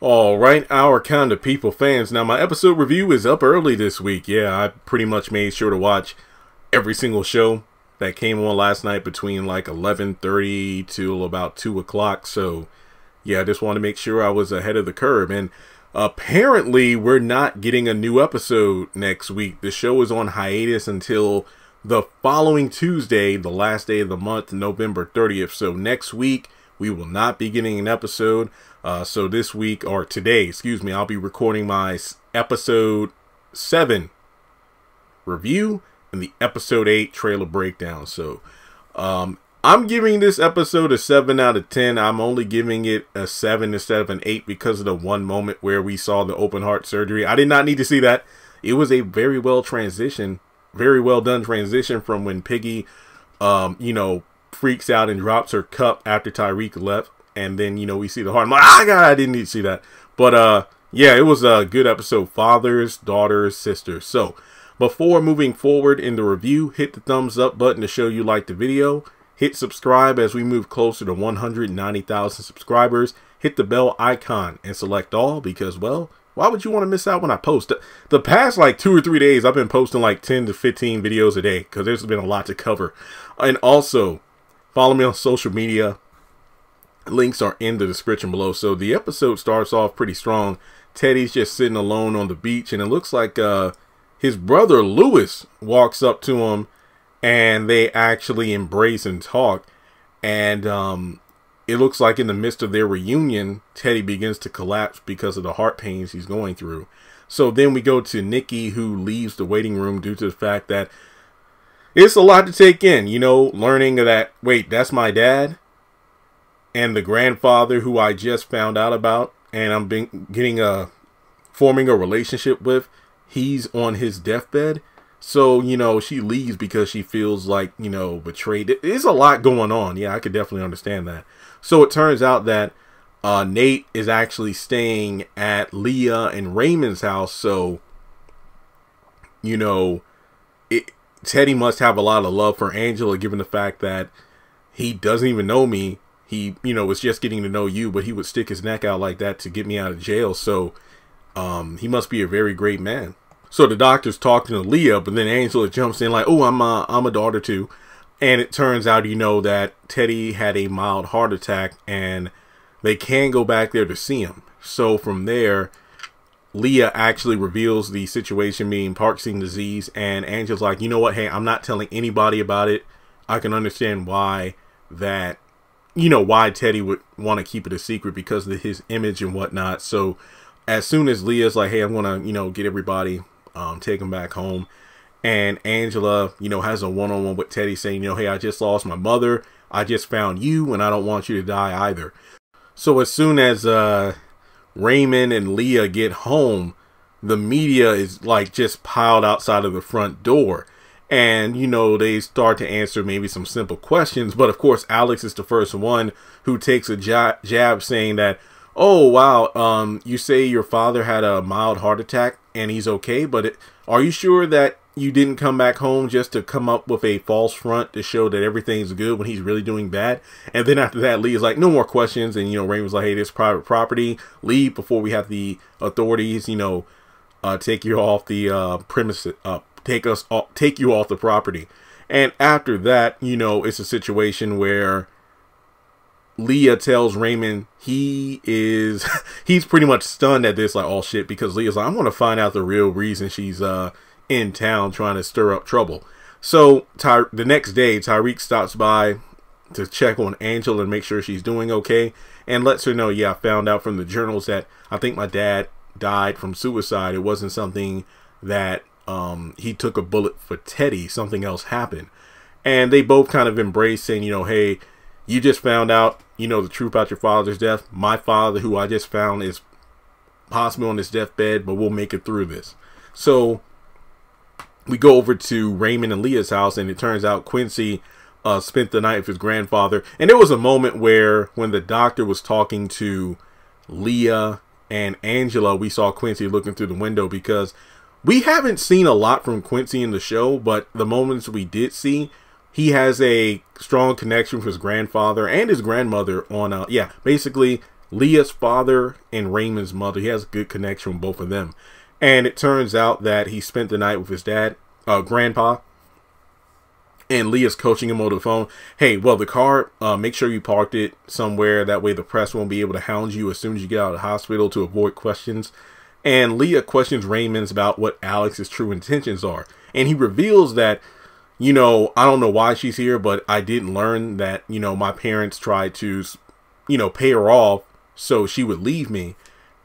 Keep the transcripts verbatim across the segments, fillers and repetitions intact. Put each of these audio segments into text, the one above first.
Alright, Our Kind of People fans, now my episode review is up early this week. Yeah, I pretty much made sure to watch every single show that came on last night between like eleven thirty till about two o'clock. So, yeah, I just wanted to make sure I was ahead of the curve. And apparently, we're not getting a new episode next week. The show is on hiatus until the following Tuesday, the last day of the month, November thirtieth. So, next week, we will not be getting an episode. Uh, so this week, or today, excuse me, I'll be recording my episode seven review and the episode eight trailer breakdown. So um, I'm giving this episode a seven out of ten. I'm only giving it a seven instead of an eight because of the one moment where we saw the open heart surgery. I did not need to see that. It was a very well transition, very well done transition from when Piggy, um, you know, freaks out and drops her cup after Tyrique left. And then, you know, we see the heart. I'm like, ah, God, I didn't need to see that. But, uh, yeah, it was a good episode. Fathers, daughters, sisters. So, before moving forward in the review, hit the thumbs up button to show you liked the video. Hit subscribe as we move closer to one hundred ninety thousand subscribers. Hit the bell icon and select all because, well, why would you want to miss out when I post? The past, like, two or three days, I've been posting, like, ten to fifteen videos a day because there's been a lot to cover. And also, follow me on social media. Links are in the description below. So the episode starts off pretty strong. Teddy's just sitting alone on the beach, and it looks like uh, his brother Louis walks up to him, and they actually embrace and talk. And um, it looks like in the midst of their reunion, Teddy begins to collapse because of the heart pains he's going through. So then we go to Nikki, who leaves the waiting room due to the fact that it's a lot to take in. You know, learning that, wait, that's my dad. And the grandfather who I just found out about and I'm being, getting a, forming a relationship with, he's on his deathbed. So, you know, she leaves because she feels like, you know, betrayed. There's a lot going on. Yeah, I could definitely understand that. So it turns out that uh, Nate is actually staying at Leah and Raymond's house. So, you know, it, Teddy must have a lot of love for Angela, given the fact that he doesn't even know me. He, you know, was just getting to know you, but he would stick his neck out like that to get me out of jail. So um, he must be a very great man. So the doctor's talking to Leah, but then Angela jumps in like, oh, I'm a, I'm a daughter too. And it turns out, you know, that Teddy had a mild heart attack and they can go back there to see him. So from there, Leah actually reveals the situation being Parkinson's disease. And Angela's like, you know what? Hey, I'm not telling anybody about it. I can understand why that. You know, why Teddy would want to keep it a secret because of his image and whatnot. So as soon as Leah's like, hey, I'm going to, you know, get everybody, um, take them back home. And Angela, you know, has a one-on-one with Teddy saying, you know, hey, I just lost my mother. I just found you and I don't want you to die either. So as soon as uh, Raymond and Leah get home, the media is like just piled outside of the front door. And, you know, they start to answer maybe some simple questions. But, of course, Alex is the first one who takes a jab, jab saying that, oh, wow, um, you say your father had a mild heart attack and he's okay. But it, are you sure that you didn't come back home just to come up with a false front to show that everything's good when he's really doing bad? And then after that, Leah's like, no more questions. And, you know, Raymond's like, hey, this is private property. Leave before we have the authorities, you know, uh, take you off the uh, premises up. Uh, take us off, take you off the property. And after that, you know, it's a situation where Leah tells Raymond he is, he's pretty much stunned at this, like, oh shit, because Leah's like, I'm going to find out the real reason she's uh, in town trying to stir up trouble. So Ty the next day, Tyrique stops by to check on Angela and make sure she's doing okay and lets her know, yeah, I found out from the journals that I think my dad died from suicide. It wasn't something that Um, he took a bullet for Teddy, something else happened. And they both kind of embraced saying, you know, hey, you just found out, you know, the truth about your father's death. My father, who I just found, is possibly on his deathbed, but we'll make it through this. So we go over to Raymond and Leah's house, and it turns out Quincy uh, spent the night with his grandfather. And there was a moment where when the doctor was talking to Leah and Angela, we saw Quincy looking through the window because we haven't seen a lot from Quincy in the show, but the moments we did see, he has a strong connection with his grandfather and his grandmother on, uh, yeah, basically Leah's father and Raymond's mother. He has a good connection with both of them. And it turns out that he spent the night with his dad, uh, grandpa. And Leah's coaching him over the phone. Hey, well, the car, uh, make sure you parked it somewhere. That way the press won't be able to hound you as soon as you get out of the hospital to avoid questions. And Leah questions Raymond's about what Alex's true intentions are. And he reveals that, you know, I don't know why she's here, but I didn't learn that, you know, my parents tried to, you know, pay her off so she would leave me.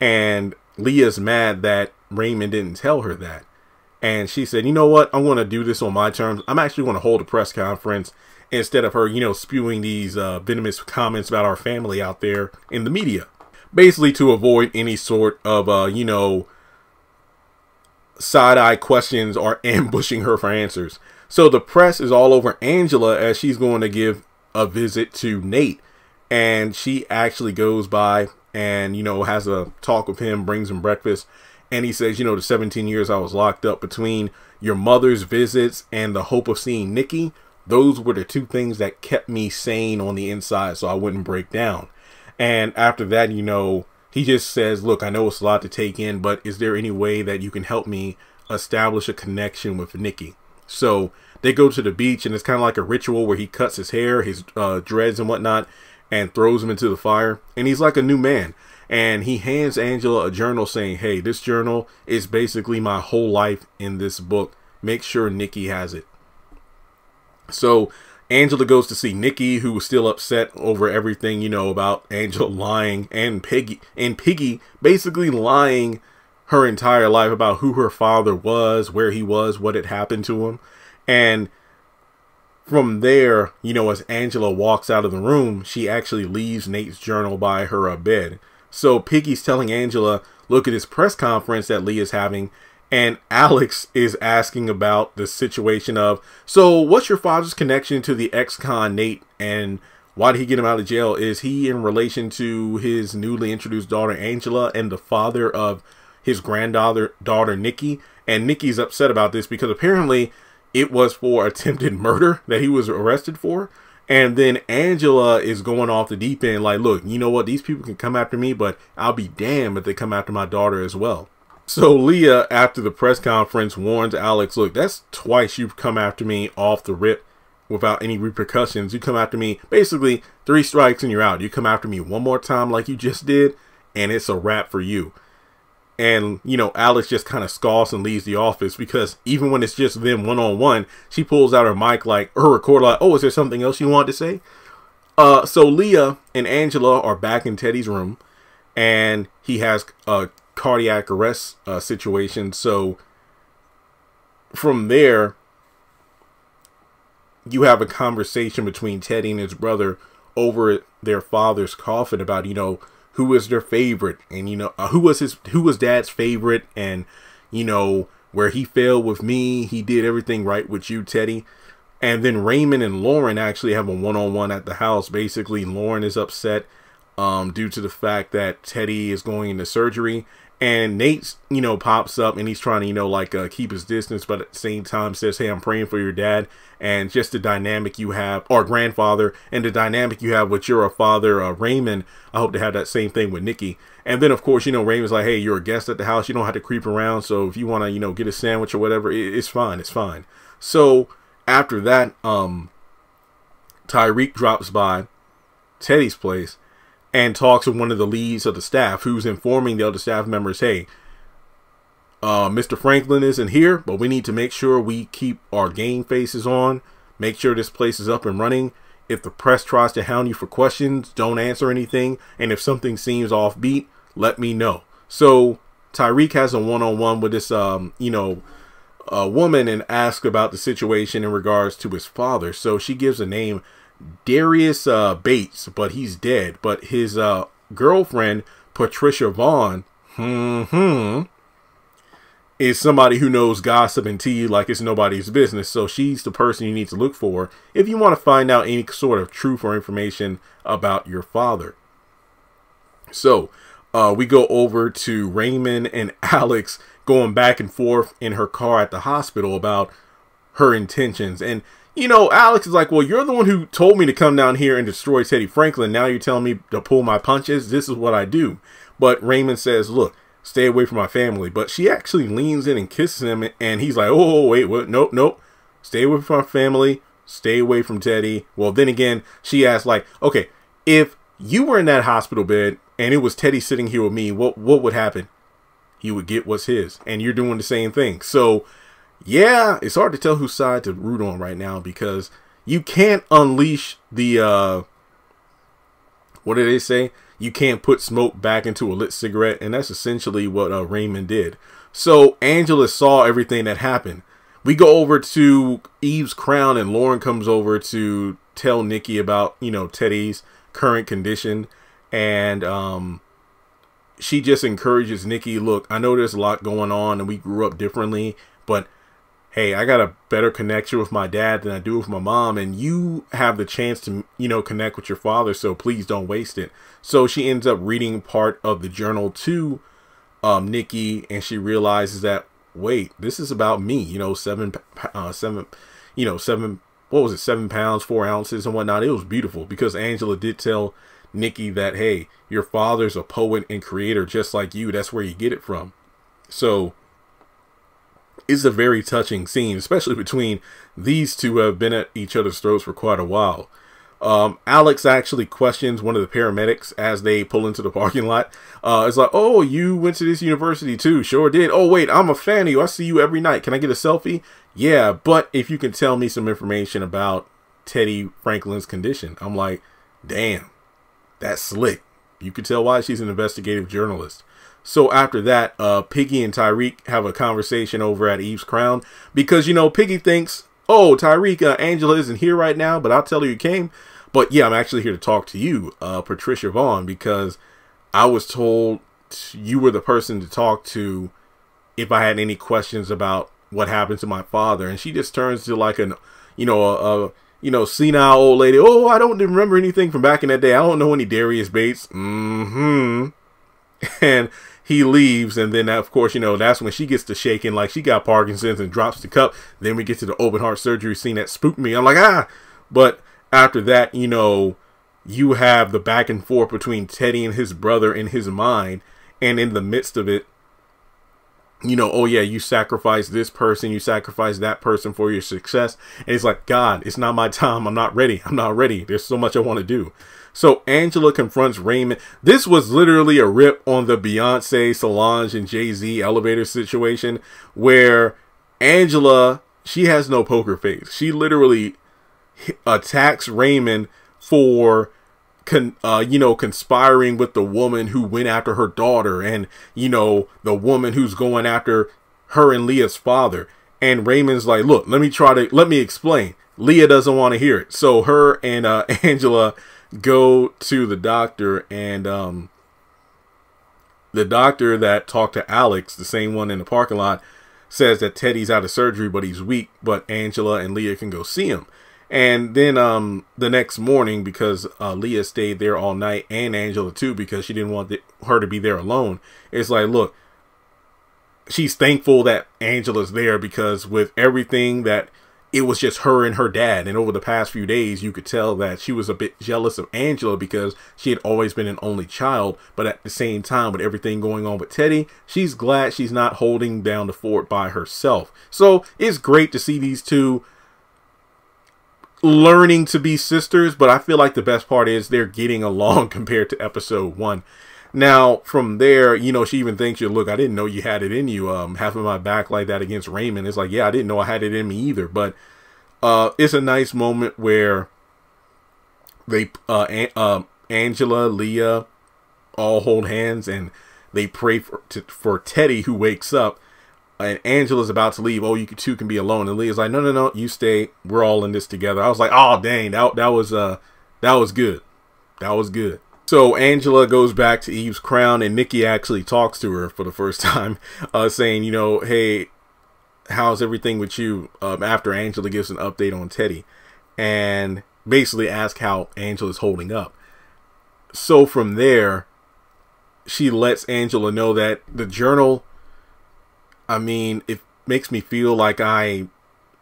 And Leah's mad that Raymond didn't tell her that. And she said, you know what, I'm going to do this on my terms. I'm actually going to hold a press conference instead of her, you know, spewing these uh, venomous comments about our family out there in the media. Basically to avoid any sort of, uh, you know, side-eye questions or ambushing her for answers. So the press is all over Angela as she's going to give a visit to Nate. And she actually goes by and, you know, has a talk with him, brings him breakfast. And he says, you know, the seventeen years I was locked up between your mother's visits and the hope of seeing Nikki, those were the two things that kept me sane on the inside so I wouldn't break down. And after that, you know, he just says, look, I know it's a lot to take in, but is there any way that you can help me establish a connection with Nikki? So they go to the beach and it's kind of like a ritual where he cuts his hair, his uh, dreads and whatnot, and throws them into the fire. And he's like a new man. And he hands Angela a journal saying, hey, this journal is basically my whole life in this book. Make sure Nikki has it. So Angela goes to see Nikki, who was still upset over everything, you know, about Angela lying and Piggy and Piggy basically lying her entire life about who her father was, where he was, what had happened to him. And from there, you know, as Angela walks out of the room, she actually leaves Nate's journal by her uh, bed. So Piggy's telling Angela, look at this press conference that Leah's having. And Alex is asking about the situation of, so what's your father's connection to the ex-con Nate? And why did he get him out of jail? Is he in relation to his newly introduced daughter, Angela, and the father of his granddaughter, daughter Nikki? And Nikki's upset about this because apparently it was for attempted murder that he was arrested for. And then Angela is going off the deep end like, look, you know what? These people can come after me, but I'll be damned if they come after my daughter as well. So Leah, after the press conference, warns Alex, look, that's twice you've come after me off the rip without any repercussions. You come after me, basically, three strikes and you're out. You come after me one more time like you just did, and it's a wrap for you. And, you know, Alex just kind of scoffs and leaves the office because even when it's just them one-on-one, she pulls out her mic, like, her recorder, like, oh, is there something else you want to say? Uh, so Leah and Angela are back in Teddy's room, and he has a cardiac arrest uh, situation. So from there, you have a conversation between Teddy and his brother over their father's coffin about, you know, who was their favorite, and you know, uh, who was his, who was dad's favorite, and you know, where he failed with me, he did everything right with you, Teddy. And then Raymond and Lauren actually have a one-on-one at the house. Basically, Lauren is upset um, due to the fact that Teddy is going into surgery, and Nate, you know, pops up and he's trying to, you know, like uh, keep his distance, but at the same time says, hey, I'm praying for your dad, and just the dynamic you have, or grandfather, and the dynamic you have with your father, uh, Raymond. I hope to have that same thing with Nikki. And then, of course, you know, Raymond's like, hey, you're a guest at the house. You don't have to creep around. So if you want to, you know, get a sandwich or whatever, it, it's fine. It's fine. So after that, um, Tyrique drops by Teddy's place and talks to one of the leads of the staff, who's informing the other staff members, hey, uh, Mister Franklin isn't here, but we need to make sure we keep our game faces on. Make sure this place is up and running. If the press tries to hound you for questions, don't answer anything. And if something seems offbeat, let me know. So Tyrique has a one-on-one with this, um, you know, a woman, and asks about the situation in regards to his father. So she gives a name, Darius uh, Bates, but he's dead. But his uh, girlfriend, Patricia Vaughn, mm-hmm, is somebody who knows gossip and tea like it's nobody's business. So she's the person you need to look for if you want to find out any sort of truth or information about your father. So uh, we go over to Raymond and Alex going back and forth in her car at the hospital about her intentions. And you know, Alex is like, well, you're the one who told me to come down here and destroy Teddy Franklin. Now you're telling me to pull my punches. This is what I do. But Raymond says, look, stay away from my family. But she actually leans in and kisses him. And he's like, oh, wait, what? Nope, nope. Stay away from our family. Stay away from Teddy. Well, then again, she asks, like, okay, if you were in that hospital bed and it was Teddy sitting here with me, what, what would happen? He would get what's his. And you're doing the same thing. So, yeah, it's hard to tell whose side to root on right now, because you can't unleash the, uh, what do they say? You can't put smoke back into a lit cigarette, and that's essentially what uh, Raymond did. So Angela saw everything that happened. We go over to Eve's Crown, and Lauren comes over to tell Nikki about, you know, Teddy's current condition, and um, she just encourages Nikki, look, I know there's a lot going on, and we grew up differently, but hey, I got a better connection with my dad than I do with my mom, and you have the chance to, you know, connect with your father, so please don't waste it. So she ends up reading part of the journal to um, Nikki, and she realizes that, wait, this is about me, you know, seven, uh, seven, you know, seven, what was it, seven pounds, four ounces and whatnot. It was beautiful, because Angela did tell Nikki that, hey, your father's a poet and creator just like you. That's where you get it from. So it's a very touching scene, especially between these two who have been at each other's throats for quite a while. Um, Alex actually questions one of the paramedics as they pull into the parking lot. Uh, it's like, oh, you went to this university too. Sure did. Oh, wait, I'm a fan of you. I see you every night. Can I get a selfie? Yeah, but if you can tell me some information about Teddy Franklin's condition. I'm like, damn, that's slick. You can tell why she's an investigative journalist. So after that, uh, Piggy and Tyrique have a conversation over at Eve's Crown, because, you know, Piggy thinks, oh, Tyrique, uh, Angela isn't here right now, but I'll tell her you came. But yeah, I'm actually here to talk to you, uh, Patricia Vaughn, because I was told you were the person to talk to if I had any questions about what happened to my father. And she just turns to like an, you know, a, a you know, senile old lady. Oh, I don't remember anything from back in that day. I don't know any Darius Bates. Mm-hmm. And he leaves, and then, of course, you know, that's when she gets to shaking like she got Parkinson's and drops the cup. Then we get to the open heart surgery scene that spooked me. I'm like, ah! But after that, you know, you have the back and forth between Teddy and his brother in his mind, and in the midst of it, you know, oh yeah, you sacrifice this person, you sacrifice that person for your success, and it's like, God, it's not my time, I'm not ready, I'm not ready, there's so much I want to do. So Angela confronts Raymond. This was literally a rip on the Beyonce, Solange, and Jay-Z elevator situation, where Angela, she has no poker face. She literally attacks Raymond for, con uh, you know, conspiring with the woman who went after her daughter, and, you know, the woman who's going after her and Leah's father. And Raymond's like, look, let me try to, let me explain. Leah doesn't want to hear it. So her and uh, Angela go to the doctor, and um, the doctor that talked to Alex, the same one in the parking lot, says that Teddy's out of surgery, but he's weak, but Angela and Leah can go see him. And then um, the next morning, because uh, Leah stayed there all night, and Angela too, because she didn't want the, her to be there alone. It's like, look, she's thankful that Angela's there, because with everything that it was just her and her dad. And over the past few days, you could tell that she was a bit jealous of Angela, because she had always been an only child. But at the same time, with everything going on with Teddy, she's glad she's not holding down the fort by herself. So it's great to see these two learning to be sisters. But I feel like the best part is they're getting along compared to episode one. Now, from there, you know, she even thinks, you look, I didn't know you had it in you, um, having my back like that against Raymond. It's like, yeah, I didn't know I had it in me either. But uh, it's a nice moment where they, uh, An uh, Angela, Leah, all hold hands, and they pray for, to, for Teddy, who wakes up, and Angela's about to leave. Oh, you two can be alone. And Leah's like, no, no, no, you stay. We're all in this together. I was like, oh, dang, that, that was, uh, that was good. That was good. So Angela goes back to Eve's Crown, and Nikki actually talks to her for the first time, uh, saying, you know, hey, how's everything with you? Um, after Angela gives an update on Teddy, and basically asks how Angela's holding up. So from there, she lets Angela know that the journal, I mean, it makes me feel like I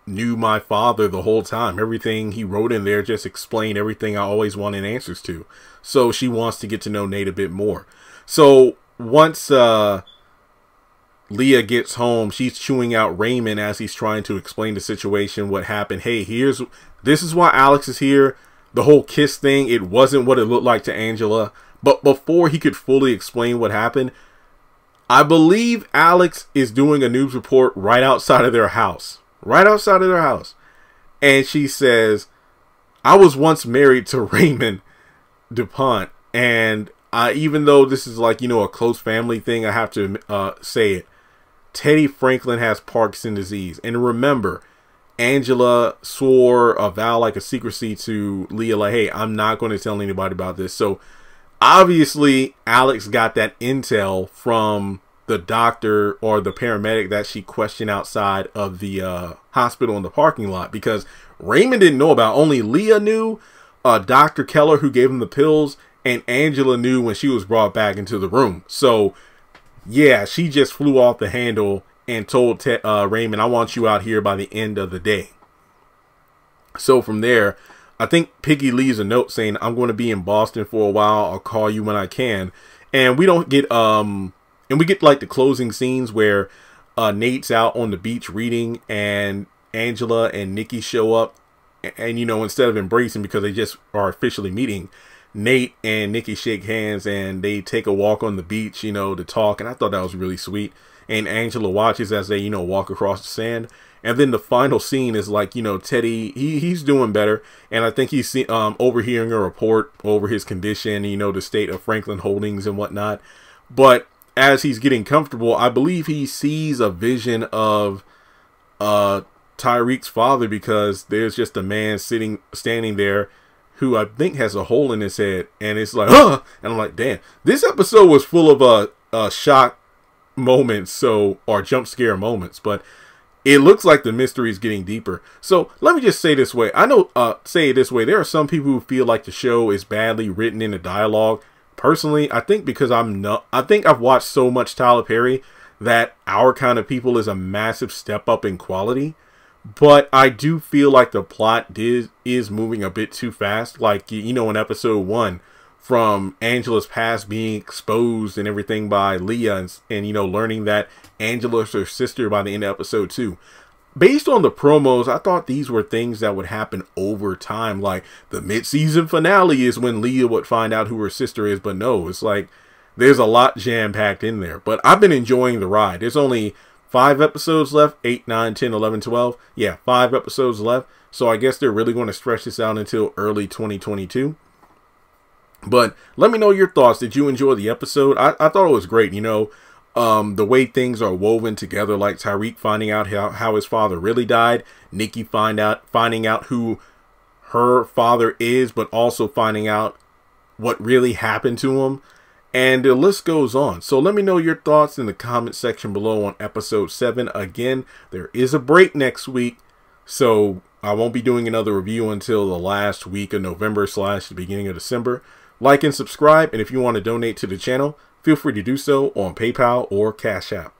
knew my father the whole time. Everything he wrote in there just explained everything I always wanted answers to. So she wants to get to know Nate a bit more. So once uh, Leah gets home, she's chewing out Raymond as he's trying to explain the situation, what happened. Hey, here's this is why Alex is here. The whole kiss thing, it wasn't what it looked like to Angela. But before he could fully explain what happened, I believe Alex is doing a news report right outside of their house. Right outside of their house. And she says, I was once married to Raymond DuPont. And I, even though this is like, you know, a close family thing, I have to uh, say it. Teddy Franklin has Parkinson's disease. And remember, Angela swore a vow, like a secrecy, to Leah, like, hey, I'm not going to tell anybody about this. So obviously, Alex got that intel from the doctor or the paramedic that she questioned outside of the uh, hospital in the parking lot, because Raymond didn't know about. Only Leah knew, uh, Doctor Keller, who gave him the pills, and Angela knew when she was brought back into the room. So, yeah, she just flew off the handle and told Te uh, Raymond, I want you out here by the end of the day. So from there, I think Piggy leaves a note saying, I'm going to be in Boston for a while. I'll call you when I can. And we don't get, um, and we get like the closing scenes where uh, Nate's out on the beach reading and Angela and Nikki show up. And, and, you know, instead of embracing because they just are officially meeting, Nate and Nikki shake hands and they take a walk on the beach, you know, to talk. And I thought that was really sweet. And Angela watches as they, you know, walk across the sand. And then the final scene is like, you know, Teddy, he, he's doing better. And I think he's um, overhearing a report over his condition, you know, the state of Franklin Holdings and whatnot. But as he's getting comfortable, I believe he sees a vision of uh, Tyrique's father, because there's just a man sitting, standing there who I think has a hole in his head. And it's like, huh! And I'm like, damn, this episode was full of uh, uh, shock moments, so, or jump scare moments. But it looks like the mystery is getting deeper. So let me just say this way. I know, uh, say it this way. There are some people who feel like the show is badly written in the dialogue. Personally, I think because I'm not, I think I've watched so much Tyler Perry that Our Kind of People is a massive step up in quality. But I do feel like the plot did, is moving a bit too fast. Like, you know, in episode one, from Angela's past being exposed and everything by Leah, and, and you know, learning that Angela's her sister by the end of episode two. Based on the promos, I thought these were things that would happen over time. Like the mid-season finale is when Leah would find out who her sister is, but no, it's like there's a lot jam-packed in there. But I've been enjoying the ride. There's only five episodes left, eight, nine, ten, eleven, twelve. Yeah, five episodes left. So I guess they're really going to stretch this out until early twenty twenty-two. But let me know your thoughts. Did you enjoy the episode? I, I thought it was great. You know, um, the way things are woven together, like Tyrique finding out how, how his father really died, Nikki find out, finding out who her father is, but also finding out what really happened to him. And the list goes on. So let me know your thoughts in the comment section below on episode seven. Again, there is a break next week, so I won't be doing another review until the last week of November slash the beginning of December. Like and subscribe, and if you want to donate to the channel, feel free to do so on PayPal or Cash App.